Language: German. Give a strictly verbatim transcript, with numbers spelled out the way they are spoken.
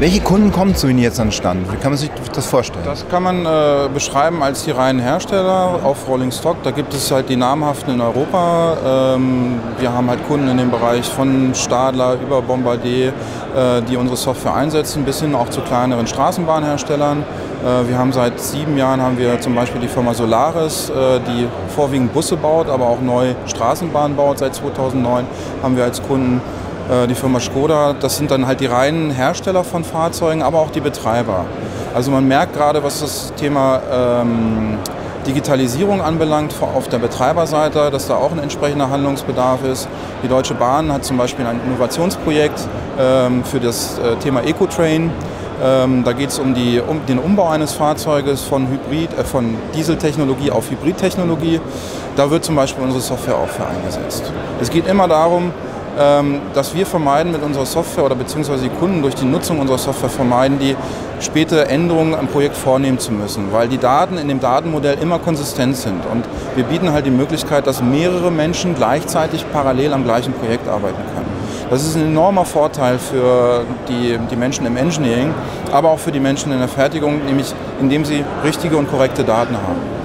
Welche Kunden kommen zu Ihnen jetzt an den Stand? Wie kann man sich das vorstellen? Das kann man äh, beschreiben als die reinen Hersteller auf Rolling Stock. Da gibt es halt die namhaften in Europa. Ähm, wir haben halt Kunden in dem Bereich von Stadler über Bombardier, äh, die unsere Software einsetzen, bis hin auch zu kleineren Straßenbahnherstellern. Äh, wir haben seit sieben Jahren haben wir zum Beispiel die Firma Solaris, äh, die vorwiegend Busse baut, aber auch neu Straßenbahnen baut. Seit zweitausendneun haben wir als Kunden die Firma Skoda. Das sind dann halt die reinen Hersteller von Fahrzeugen, aber auch die Betreiber. Also man merkt gerade, was das Thema ähm, Digitalisierung anbelangt, auf der Betreiberseite, dass da auch ein entsprechender Handlungsbedarf ist. Die Deutsche Bahn hat zum Beispiel ein Innovationsprojekt ähm, für das äh, Thema EcoTrain. Ähm, da geht es um, um den Umbau eines Fahrzeuges von, Hybrid, äh, von Dieseltechnologie auf Hybridtechnologie. Da wird zum Beispiel unsere Software auch für eingesetzt. Es geht immer darum, dass wir vermeiden mit unserer Software oder beziehungsweise die Kunden durch die Nutzung unserer Software vermeiden, die späte Änderungen am Projekt vornehmen zu müssen, weil die Daten in dem Datenmodell immer konsistent sind. Und wir bieten halt die Möglichkeit, dass mehrere Menschen gleichzeitig parallel am gleichen Projekt arbeiten können. Das ist ein enormer Vorteil für die, die Menschen im Engineering, aber auch für die Menschen in der Fertigung, nämlich indem sie richtige und korrekte Daten haben.